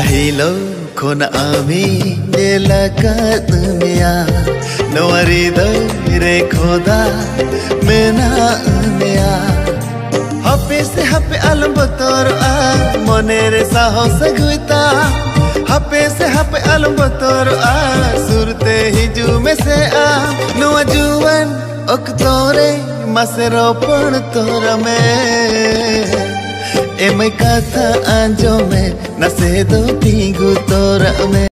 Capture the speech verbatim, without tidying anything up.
पहिलो खोन आमी एलाकात मिया नोरी रे खोदा मेना मिया हपे से हपे आलम बतोर आ मने रे साहस गुता हपे से हपे आलम बतोर आ सुरते हिजू में से आ नोआ जुवन अक्तोरे मसेरो पण तोरा में एम कथा आंजो में नसे दो तीगु तोरा में।